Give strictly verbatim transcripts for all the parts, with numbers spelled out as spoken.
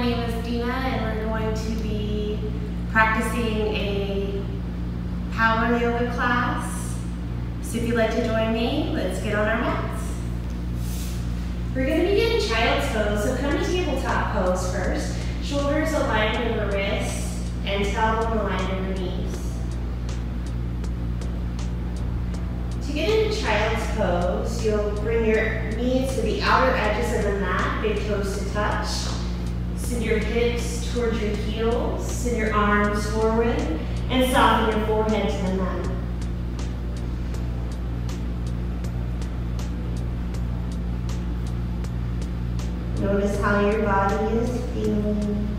my name is Dina and we're going to be practicing a power yoga class. So if you'd like to join me, let's get on our mats. We're going to begin in child's pose, so come to tabletop pose first. Shoulders aligned in the wrists and tailbone aligned in the knees. To get into child's pose, you'll bring your knees to the outer edges of the mat, big toes to touch. Send your hips towards your heels, send your arms forward, and soften your forehead to the mat. Notice how your body is feeling.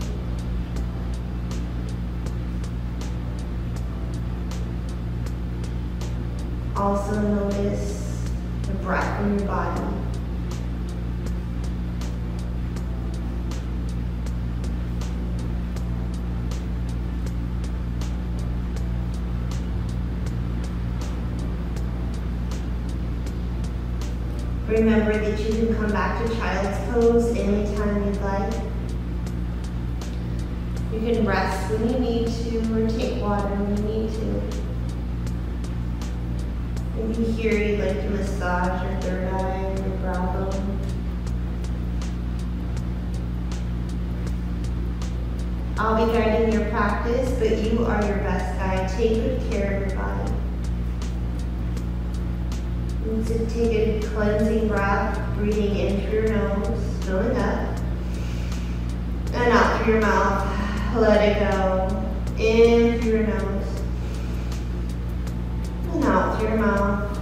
Also notice the breath in your body. Remember that you can come back to child's pose anytime you'd like. You can rest when you need to or take water when you need to. If you hear you'd like to massage your third eye or your brow bone. I'll be guiding your practice, but you are your best guide. Take good care of your body. To take a cleansing breath, breathing in through your nose, fill it up, and out through your mouth, let it go, in through your nose, and out through your mouth.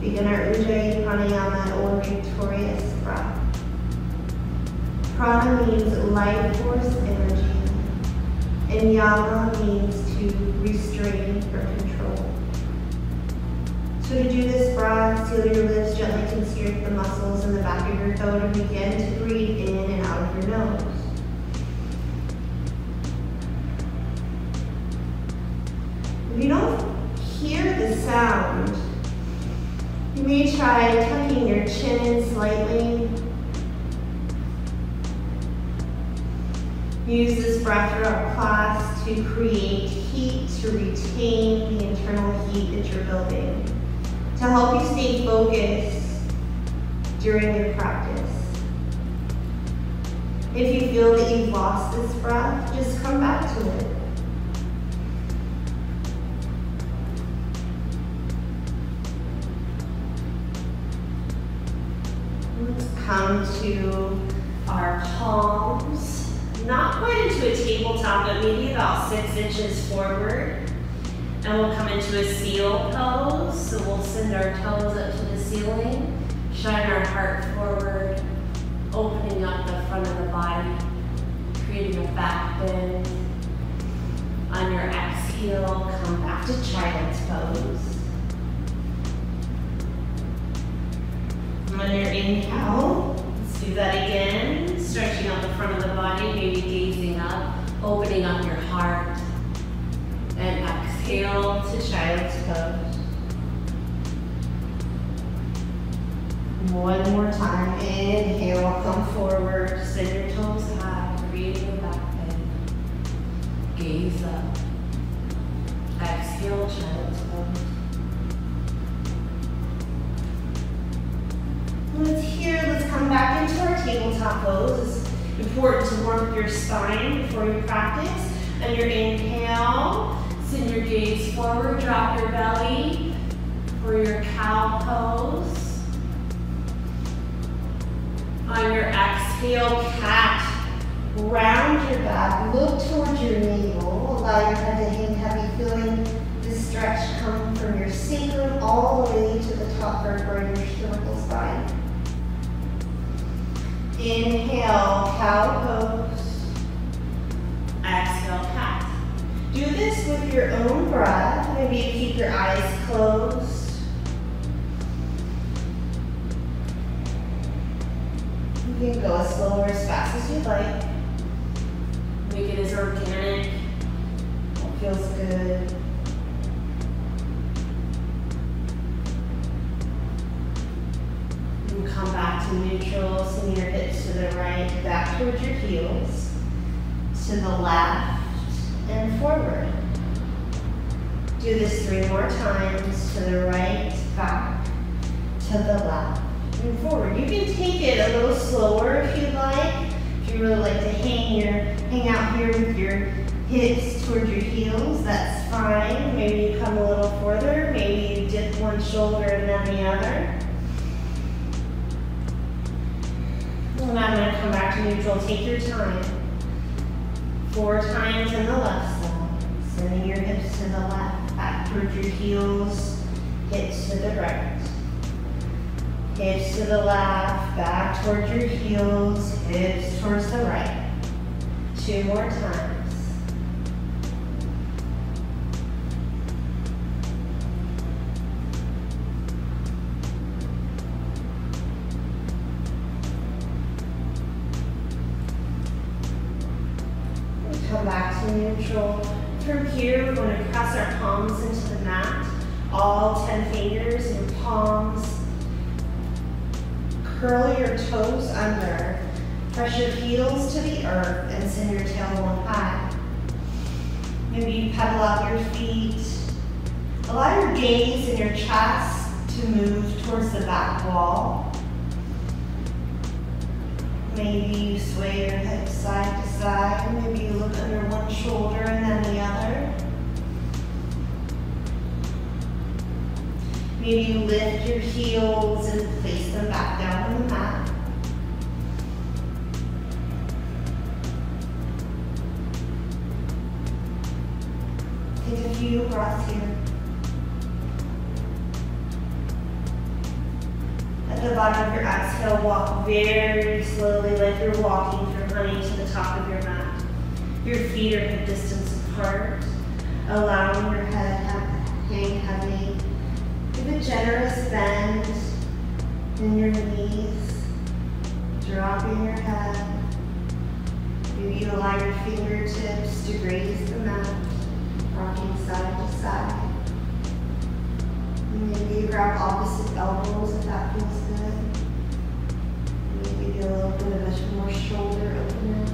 Begin our Ujjayi Pranayama, or victorious breath. Prana means life force energy, and yama means to restrain or control. So to do this breath, seal your lips, gently constrict the muscles in the back of your throat and begin to breathe in and out of your nose. If you don't hear the sound, you may try tucking your chin slightly. Use this breath throughout class to create heat, to retain the internal heat that you're building, to help you stay focused during your practice. If you feel that you've lost this breath, just come back to it. Let's come to our palms. Not quite into a tabletop, but maybe about six inches forward. And we'll come into a seal pose, so we'll send our toes up to the ceiling, shine our heart forward, opening up the front of the body, creating a back bend. On your exhale, come back to child's pose. On your inhale, let's do that again, stretching out the front of the body, maybe gazing up, opening up your heart, and exhale. Exhale to child's pose. One more time. Inhale, come forward. Send your toes high, creating a back bend. Gaze up. Exhale, child's pose. Let's hear, let's come back into our tabletop pose. It's important to warm up your spine before you practice. On your inhale, send your gaze forward, drop your belly for your cow pose. On your exhale, cat, round your back, look towards your navel, allow your head to hang heavy, feeling the stretch come from your sacrum all the way to the top vertebrae of your cervical spine. Inhale, cow pose. Exhale, cat. Do this with your own breath. Maybe keep your eyes closed. You can go as slow or as fast as you'd like. Make it as organic. It feels good. And come back to neutral, swing your hips to the right, back towards your heels, to the left, and forward. Do this three more times, to the right, back, to the left, and forward. You can take it a little slower if you'd like, if you really like to hang your, hang out here with your hips toward your heels, that's fine. Maybe you come a little further, maybe you dip one shoulder and then the other. And I'm going to come back to neutral, take your time. Four times on the left side, sending your hips to the left, back towards your heels, hips to the right. Hips to the left, back towards your heels, hips towards the right. Two more times. Neutral. From here, we're going to press our palms into the mat. All ten fingers and palms. Curl your toes under. Press your heels to the earth and send your tailbone high. Maybe you pedal out your feet. Allow your gaze and your chest to move towards the back wall. Maybe you sway your hips side to side, and maybe you look under one shoulder and then the other. Maybe you lift your heels and place them back down on the mat. Take a few breaths here. At the bottom of your exhale, walk very slowly like you're walking through honey to the top of your mat. Your feet are hip distance apart, allowing your head to hang heavy. Give a generous bend in your knees, dropping your head. Maybe you allow your fingertips to graze the mat, rocking side to side. Maybe you grab opposite elbows if that feels good. Maybe do a little bit of a more shoulder opener.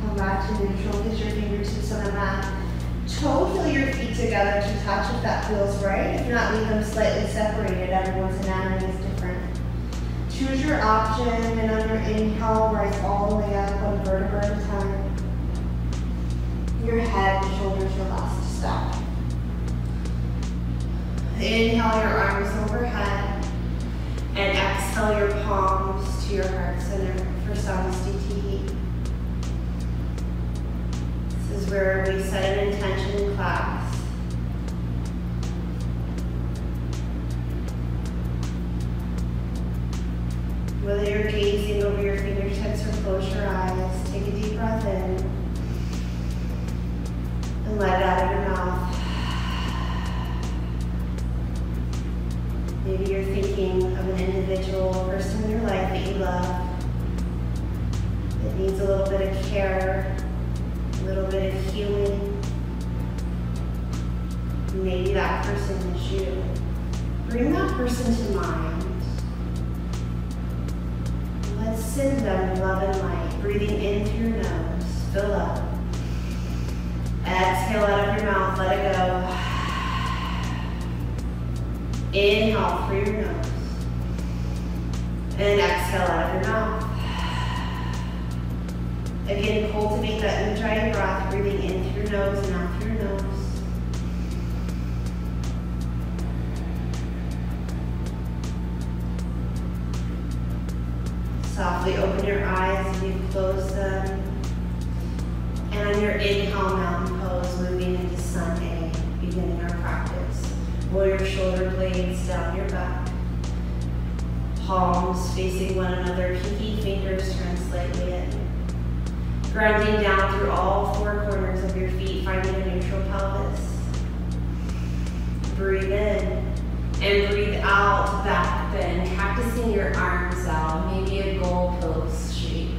Come back to neutral, get your fingertips on the mat. Toe heel your feet together to touch if that feels right. If not, leave them slightly separated. Everyone's anatomy is different. Choose your option, and on your inhale, rise all the way up one vertebra at a time. Your head and shoulders relaxed to stop. Inhale your arms overhead, and exhale your palms to your heart center for Samasthiti. This is where we set an intention in class. Whether you're gazing over your fingertips or close your eyes, take a deep breath in and let it out of your mouth. Maybe you're thinking of an individual person in your life that you love, that needs a little bit of care, a little bit of healing. Maybe that person is you. Bring that person to mind. Let's send them love and light, breathing in through your nose, fill up. Exhale out of your mouth, let it go. Inhale through your nose. And exhale out of your mouth. Again, cultivate that ujjayi breath, breathing in through your nose and out through your nose. Softly open your eyes as you close them. And on your inhale, mountain pose, moving into sun A, beginning our practice. Roll your shoulder blades down your back. Palms facing one another, pinky fingers turn slightly in. Grounding down through all four corners of your feet, finding a neutral pelvis. Breathe in. And breathe out, back bend, practicing your arms out, maybe a goalpost shape.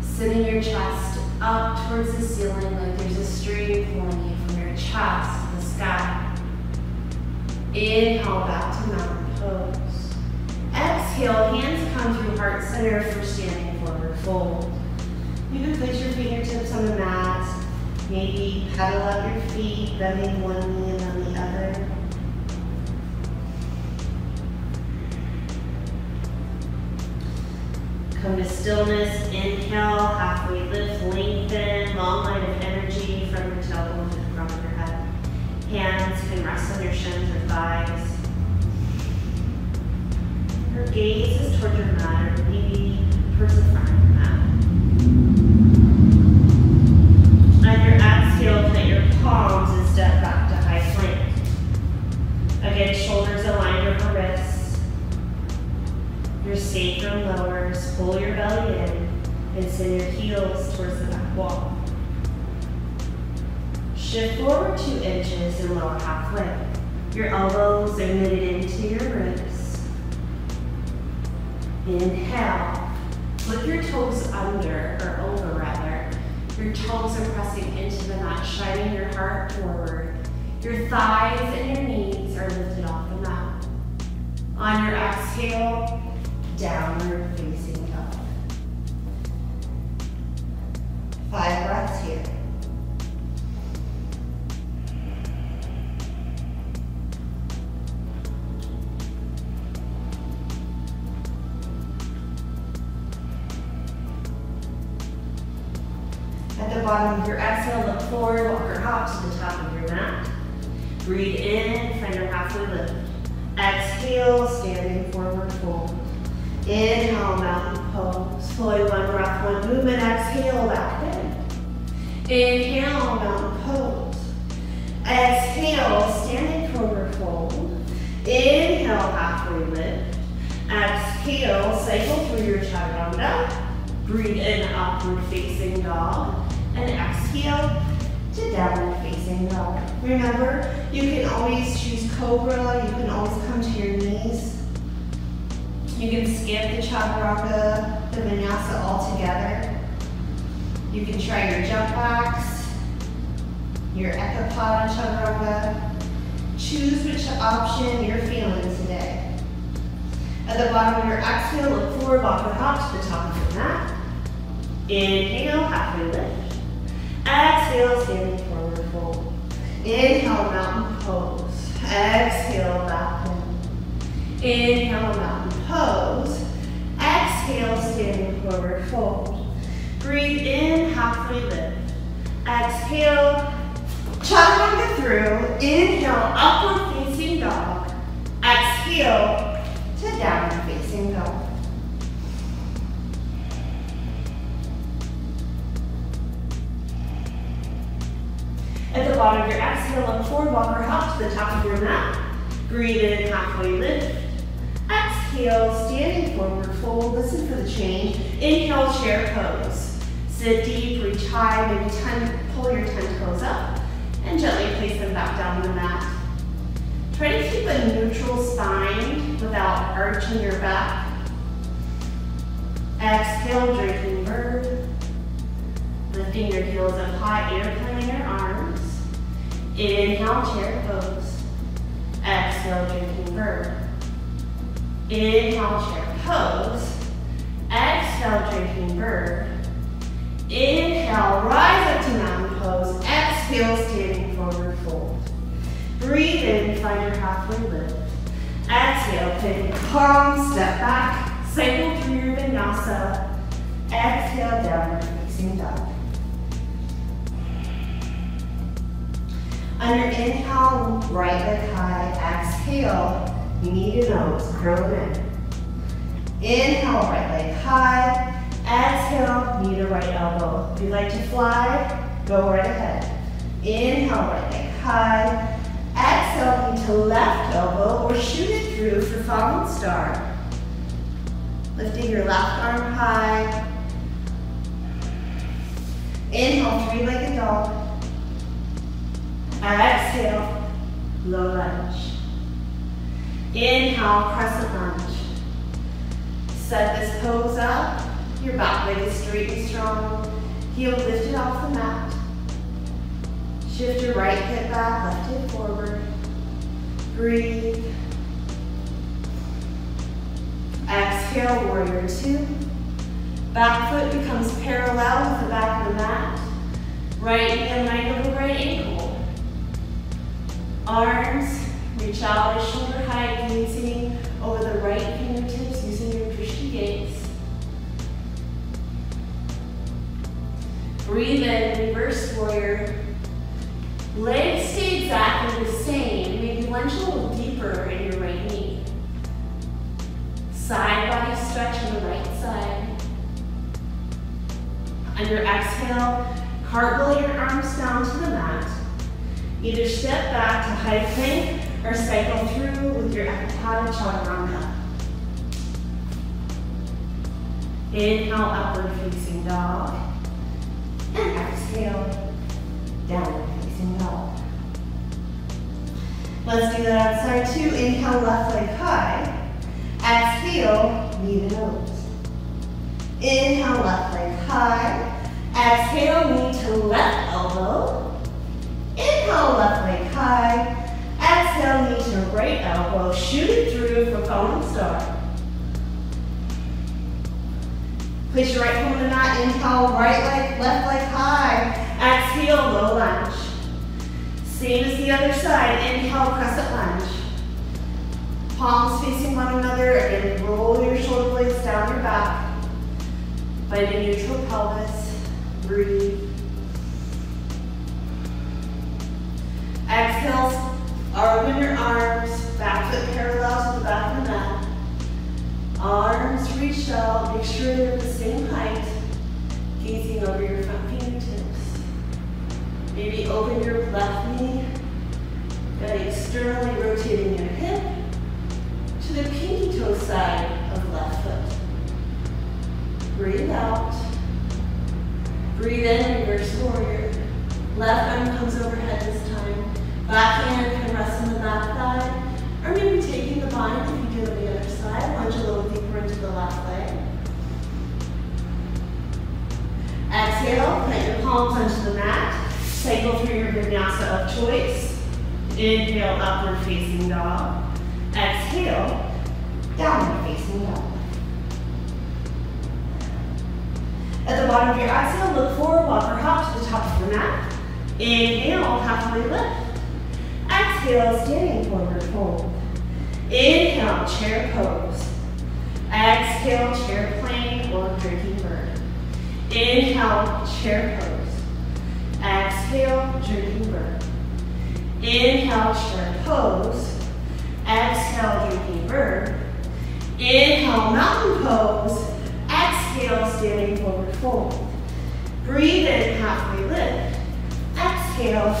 Sitting your chest up towards the ceiling like there's a stream flowing in from your chest to the sky. Inhale, back to mountain pose. Exhale, hands come through heart center for standing forward fold. You can place your fingertips on the mat, maybe pedal up your feet, bending one knee and then the other. Come to stillness, inhale, halfway lift, lengthen, long line of energy from your tailbone to the front of your head. Hands can rest on your shins or thighs. Your gaze is toward your mat, or maybe towards the front of your mat. On your exhale, plant your palms and step back to high plank. Again, shoulders aligned over wrists. Your sacrum lowers, pull your belly in, and send your heels towards the back wall. Shift forward two inches and lower halfway. Your elbows are knitted into your ribs. Inhale, flip your toes under, or over rather. Your toes are pressing into the mat, shining your heart forward. Your thighs and your knees are lifted off the mat. On your exhale, downward facing dog. Five breaths here. At the bottom of your exhale, look forward, walk or hop to the top of your mat. Breathe in, find your halfway lift. Exhale, standing forward fold. Inhale, mountain pose. Slowly, one breath, one movement. Exhale, back in. Inhale, mountain pose. Exhale, standing forward fold. Inhale, halfway lift. Exhale, cycle through your chaturanga. Breathe in, upward facing dog. And exhale to downward facing dog. Remember, you can always choose cobra. You can always come to your knees. You can skip the chaturanga, the vinyasa altogether. You can try your jump box, your ekapada chaturanga. Choose which option you're feeling today. At the bottom of your exhale, look forward, walk or hop to the top of your mat. Inhale, halfway lift. Exhale, standing forward fold. Inhale, mountain pose. Exhale, back in. Inhale, mountain pose. Exhale, standing forward fold. Breathe in, halfway lift. Exhale, chaturanga through. Inhale, upward facing dog. Exhale to downward facing dog. At the bottom of your exhale, look forward, walk or hop to the top of your mat. Breathe in, halfway lift. Exhale, standing forward fold. Listen for the change. Inhale, chair pose. Sit deep, reach high, maybe ten, pull your ten toes up and gently place them back down on the mat. Try to keep a neutral spine without arching your back. Exhale, drinking bird. Lifting your heels up high, interplaning your arms. Inhale, chair pose. Exhale, drinking bird. Inhale, chair pose. Exhale, drinking bird. Inhale, rise up to mountain pose. Exhale, standing forward fold. Breathe in, find your halfway lift. Exhale, pivot your palms, step back, cycle through your vinyasa. Exhale, downward facing dog. On your inhale, right leg high. Exhale, you need your nose, curl it in. Inhale, right leg high. Exhale, knee to right elbow. If you'd like to fly, go right ahead. Inhale, right leg high. Exhale, knee to left elbow, or shoot it through for falling star. Lifting your left arm high. Inhale, three-legged dog. Exhale, low lunge. Inhale, crescent lunge. Set this pose up. Your back leg is straight and strong. Heel lifted off the mat. Shift your right hip back, left hip forward. Breathe. Exhale, warrior two. Back foot becomes parallel with the back of the mat. Right hand line over right ankle. Arms reach out at shoulder height, using over the right fingertips, using your drishti gaze. Breathe in, reverse warrior. Legs stay exactly the same, maybe lunge a little deeper in your right knee. Side body stretch on the right side. On your exhale, cartwheel your arms down to the mat. Either step back to high plank or cycle through with your Ardha Chakrasana. Inhale, upward facing dog. And exhale, downward facing dog. Let's do that outside too. Inhale, left leg high. Exhale, knee to nose. Inhale, left leg high. Exhale, knee to left elbow. Inhale, left leg high. Exhale, knee to right elbow. Shoot it through for falling star. Place your right foot on the mat. Inhale, right leg, left leg high. Exhale, low lunge. Same as the other side. Inhale, crescent lunge. Palms facing one another and roll your shoulder blades down your back. Find a neutral pelvis. Breathe. Exhale, open your arms, back foot parallel to the back of the mat. Arms reach out, make sure they're the same height, gazing over your front fingertips. Maybe open your left knee, then externally rotating your hip to the pinky toe side of the left foot. Breathe out. Breathe in, reverse warrior. Left arm comes overhead this time. Back hand can rest on the back thigh. Or maybe taking the bind if you do it on the other side. Lunge a little deeper into the left leg. Exhale, plant your palms onto the mat. Cycle through your vinyasa of choice. Inhale, upward facing dog. Exhale, downward facing dog. At the bottom of your exhale, look forward, walk or hop to the top of your mat. Inhale, halfway lift. Exhale, standing forward fold. Inhale, chair pose. Exhale, chair plank or drinking bird. Inhale, chair pose. Exhale, drinking bird. Inhale, chair pose. Exhale, drinking bird. Inhale, mountain pose. Exhale, standing forward fold. Breathe in, halfway lift. Exhale,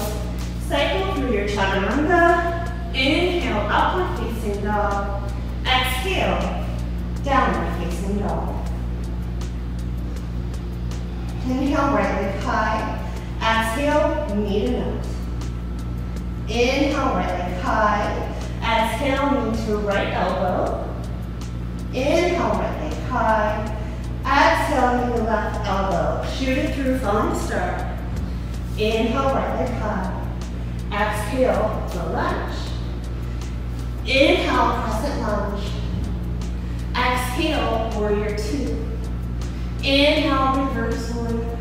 cycle through your chaturanga. Inhale, upward facing dog. Exhale, downward facing dog. Inhale, right leg high. Exhale, knee to nose. Inhale, right leg high. Exhale, knee to right elbow. Inhale, right leg high. Exhale, knee to left elbow. Shoot it through, falling star. Inhale, right leg high. Exhale, low lunge. Inhale, crescent lunge. Exhale, warrior two. Inhale, reverse warrior.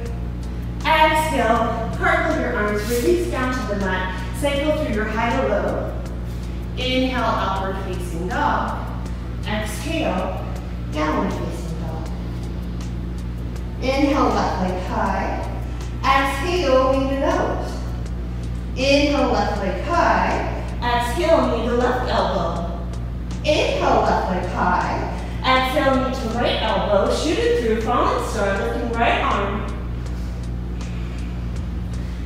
Exhale, cartwheel your arms, release down to the mat. Cycle through your high to low. Inhale, upward facing dog. Exhale, downward facing dog. Inhale, left leg high. Exhale, knee to nose. Inhale, left leg high. Exhale, knee to left elbow. Inhale, left leg high. Exhale, knee to right elbow. Shoot it through, falling star, lifting right arm.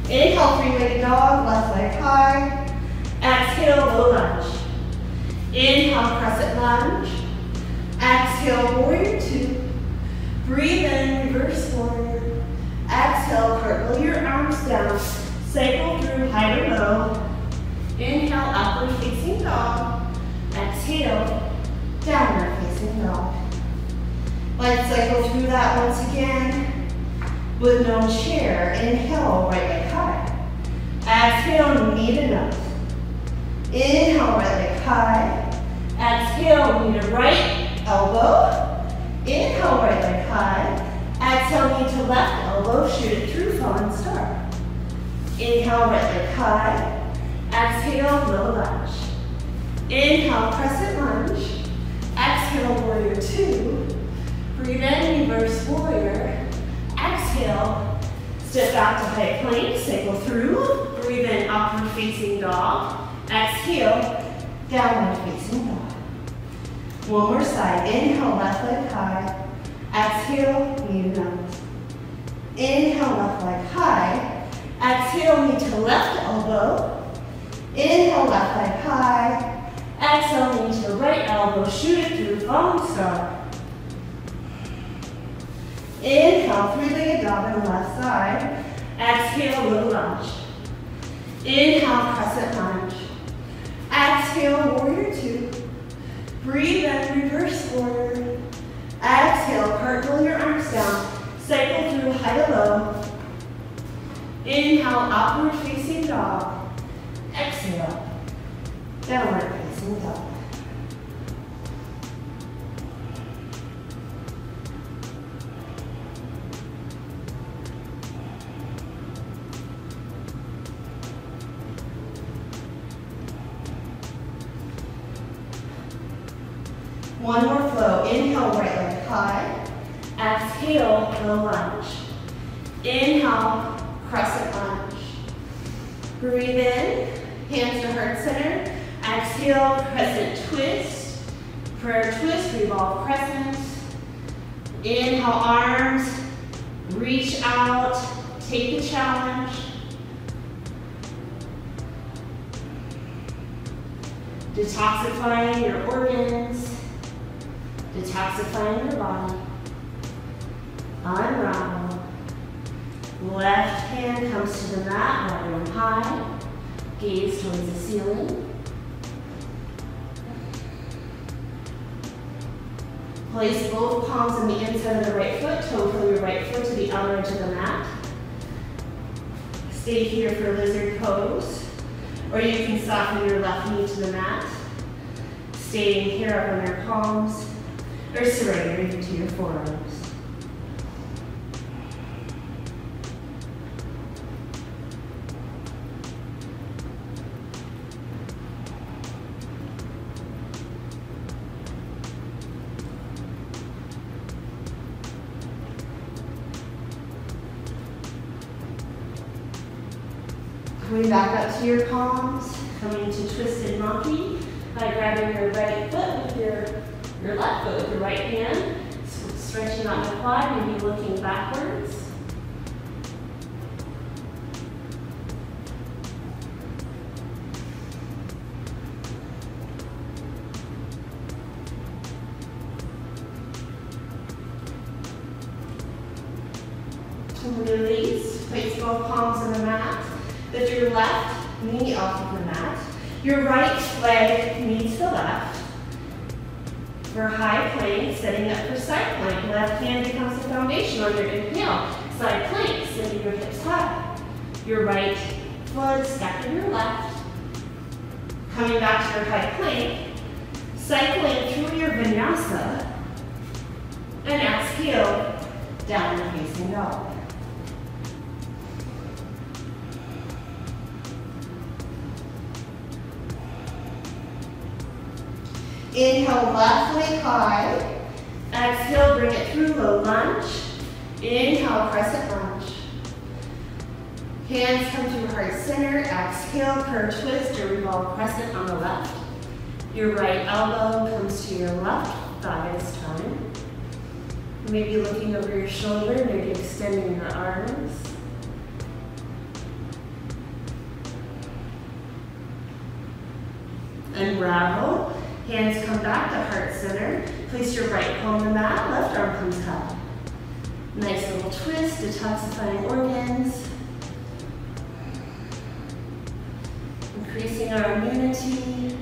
Inhale, three-legged dog, left leg high. Exhale, low lunge. Inhale, crescent lunge. Exhale, warrior two. Breathe in, reverse warrior. Exhale, cartwheel your arms down. Cycle through high to low. Inhale, upward facing dog. Exhale, downward facing dog. Let's cycle through that once again. Buddha Nong chair, and inhale, right leg high. Exhale, knee to nose. Inhale, right leg high. Exhale, knee to right elbow. Inhale, right leg high. Exhale, knee to left elbow, shoot it through, falling star. Inhale, right leg high. Exhale, low lunge. Inhale, crescent lunge. Exhale, warrior two. Breathe in, reverse warrior. Exhale, step back to high plank, cycle through. Breathe in, upward facing dog. Exhale, downward facing dog. One more side. Inhale, left leg high. Exhale, knee to nose. Inhale, left leg high. Exhale, knee to left elbow. Inhale, left leg high. Exhale, knee to right elbow. Shoot it through, falling star. Inhale, three-legged dog on the left side. Exhale, low lunge. Inhale, crescent lunge. Exhale, warrior two. Breathe in, reverse order. Exhale, cartwheel your arms down. Cycle through high to low. Inhale, upward facing dog. Exhale, downward facing dog. One more flow. Inhale, right leg high. Exhale, low lunge. Inhale, crescent lunge. Breathe in, hands to heart center. Exhale, crescent twist. Prayer twist, revolve crescent. Inhale, arms. Reach out. Take the challenge. Detoxifying your organs. Detoxifying your body. Unravel. Left hand comes to the mat, right arm high. Gaze towards the ceiling. Place both palms on the inside of the right foot. Toe from your right foot to the outer edge of the mat. Stay here for lizard pose. Or you can soften your left knee to the mat. Staying here up on your palms. Or surrendering to your forearms. Coming back up to your palms, coming to twisted monkey by grabbing your right foot with your Your left foot with your right hand, stretching out the quad, maybe looking backwards. Release, place both palms on the mat. Lift your left knee off of the mat. Your right leg meets the left. For high plank, setting up for side plank. Left hand becomes the foundation on your inhale. Side plank, sending your hips high. Your right foot stacking your left. Coming back to your high plank. Cycling through your vinyasa. And exhale, downward facing dog. Inhale, left leg high. Exhale, bring it through, low lunge. Inhale, crescent lunge. Hands come to your heart center. Exhale, curve twist or revolve crescent on the left. Your right elbow comes to your left thigh this time. Maybe looking over your shoulder, maybe extending your arms. Unravel. Hands come back to heart center. Place your right palm on the mat, left arm comes high. Nice little twist, detoxifying organs. Increasing our immunity.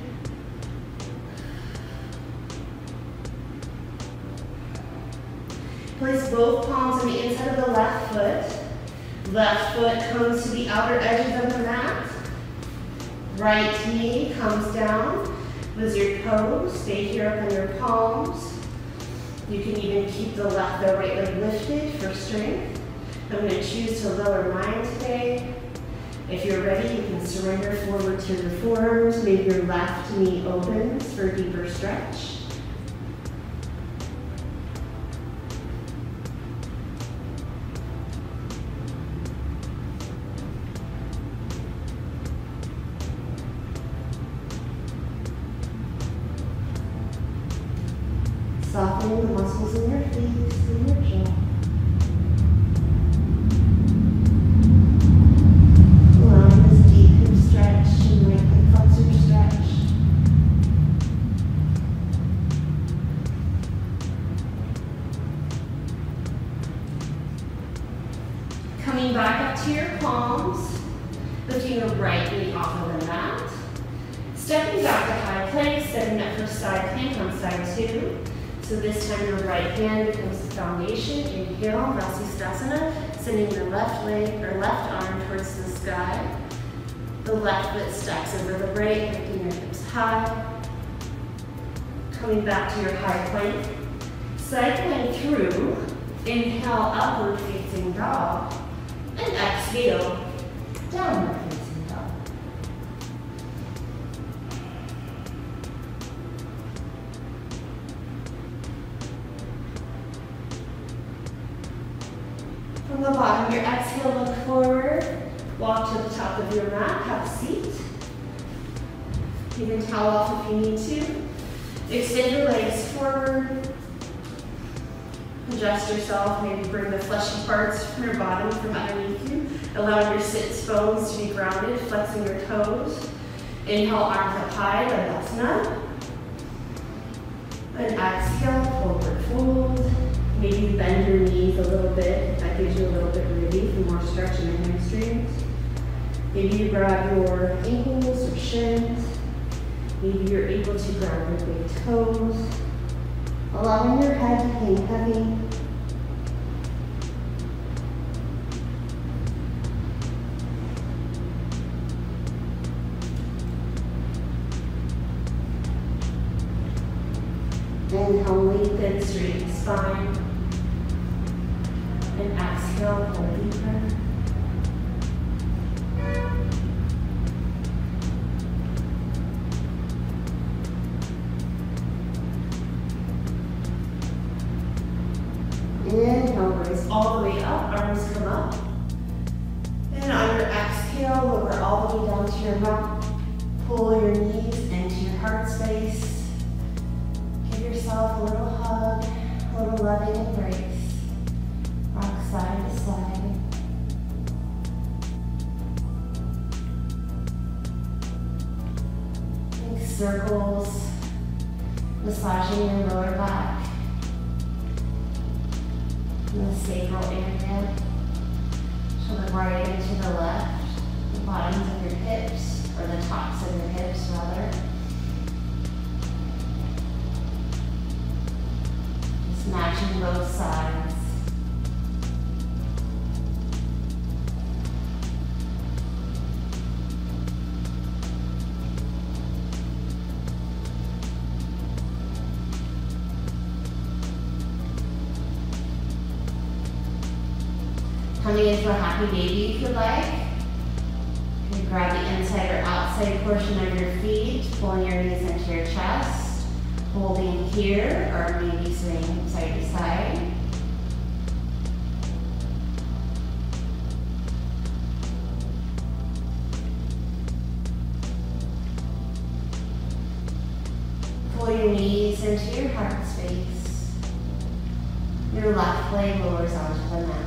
Place both both palms on the inside of the left foot. Left foot comes to the outer edges of the mat. Right knee comes down. Wizard pose. Stay here up on your palms. You can even keep the left or right leg lifted for strength. I'm going to choose to lower mine today. If you're ready, you can surrender forward to your forearms. Maybe your left knee opens for a deeper stretch. Softening the muscles in your face and your jaw. So this time your right hand becomes the foundation. Inhale, Vasisthasana, sending your left leg or left arm towards the sky. The left foot stacks over the right, lifting your hips high. Coming back to your high plank. Side plank through. Inhale, upward facing dog. And exhale, downward facing dog. From the bottom, your exhale, look forward, walk to the top of your mat, have a seat. You can towel off if you need to. Extend your legs forward. Adjust yourself, maybe bring the fleshy parts from your bottom from underneath you, allowing your sits bones to be grounded, flexing your toes. Inhale, arms up high, Ardha. And exhale, forward fold. Maybe bend your knees a little bit. That gives you a little bit of relief and more stretch in your hamstrings. Maybe you grab your ankles or shins. Maybe you're able to grab your big toes. Allowing your head to hang heavy. Inhale, lengthen, straighten spine. And exhale, pull deeper. Inhale, raise all the way up, arms come up. And on your exhale, lower all the way down to your mat. Pull your knees into your heart space. Give yourself a little hug, a little loving embrace. Rock side to side. Make circles, massaging your lower back, in the sacral area, to the right and to the left, the bottoms of your hips, or the tops of your hips rather. Just matching both sides. Coming into a happy baby if you like. You can grab the inside or outside portion of your feet, pulling your knees into your chest, holding here, or maybe swinging side to side. Pull your knees into your heart space. Your left leg lowers onto the mat.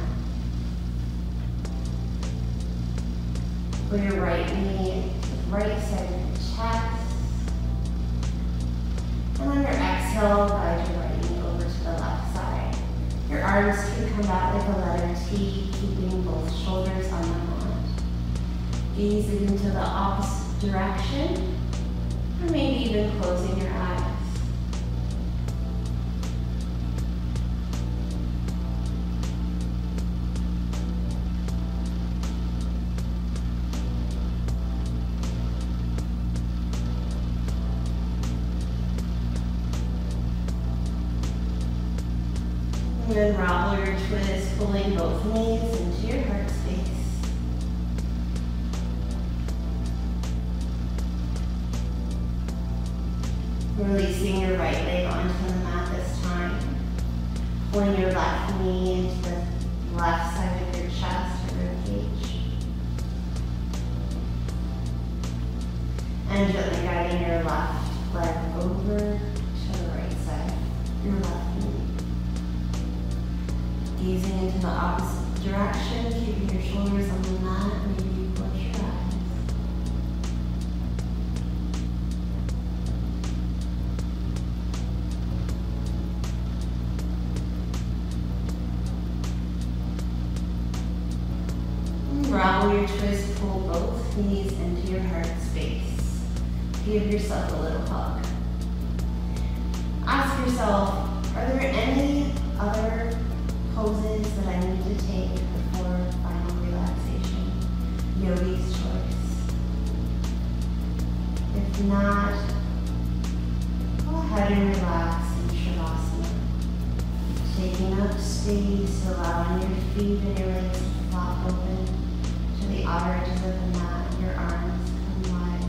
Pull your right knee to the right side of your chest. And on your exhale, guide your right knee over to the left side. Your arms can come out like a letter T, keeping both shoulders on the mat. Gazing into the opposite direction, or maybe even closing your eyes. Then roll or twist, pulling both knees into your heart space. Releasing your right leg onto the mat this time. Pulling your left knee into the left side of your chest or rib cage. And gently guiding your left leg over to the right side, your left knee. Easing into the opposite direction, keeping your shoulders on the mat, maybe push your eyes. Round your twist, pull both knees into your heart space. Give yourself a little hug. Ask yourself, are there any other poses that I need to take before final relaxation? Yogi's choice. If not, go ahead and relax in Shavasana. Taking up space, allowing your feet and your legs to flop open to the outer edges of the mat, your arms come wide.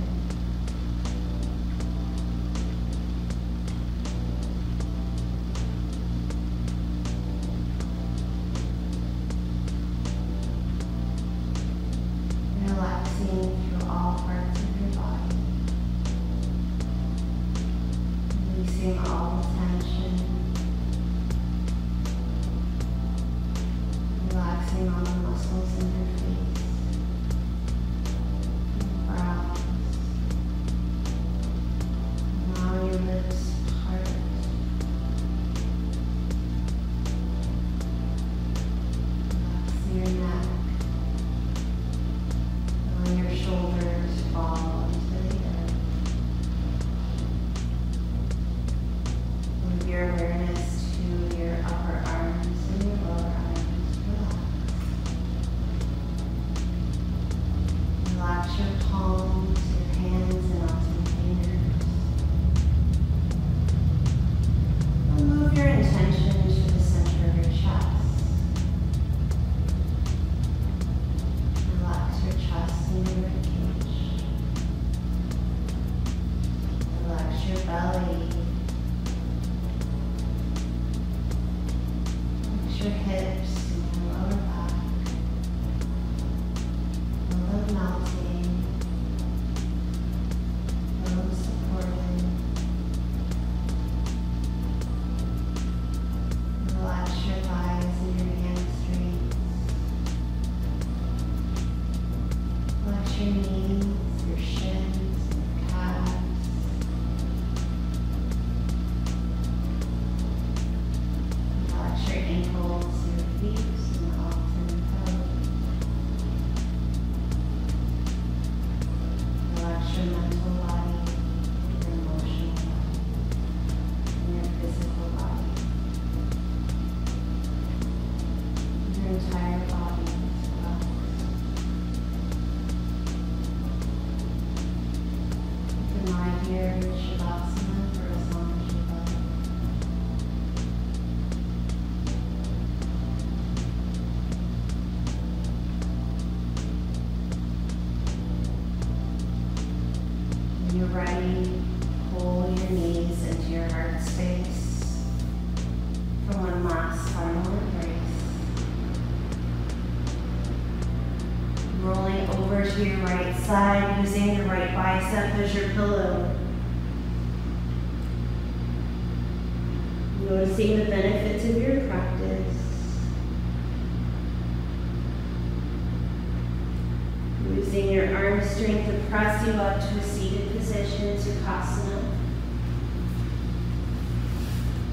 Using the right bicep as your pillow. Noticing the benefits of your practice. Using your arm strength to press you up to a seated position, Sukhasana.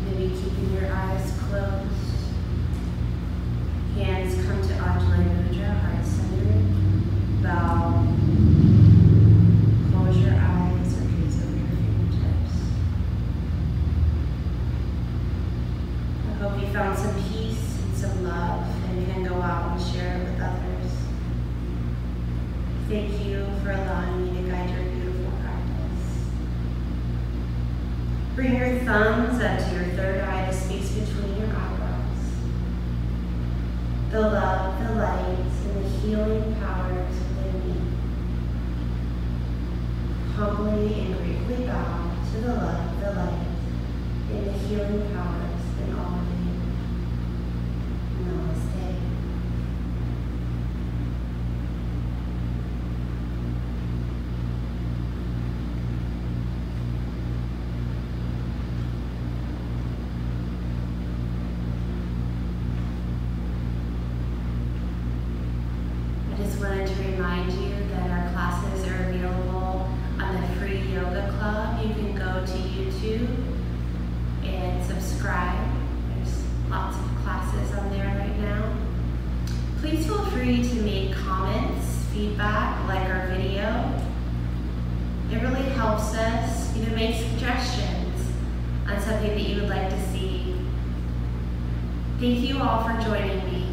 Maybe keeping your eyes closed. Hands come to Ajna Mudra, heart centered. Bow. Close your eyes or gaze over your fingertips. I hope you found some peace and some love, and you can go out and share it with others. Thank you for allowing me to guide your beautiful practice. Bring your thumbs up to your third eye to space between your eyebrows. the love, the light, and the healing powers within me. Humbly and gratefully bow to the love, the light, and the healing powers in all of you. Namaste. Thank you all for joining me.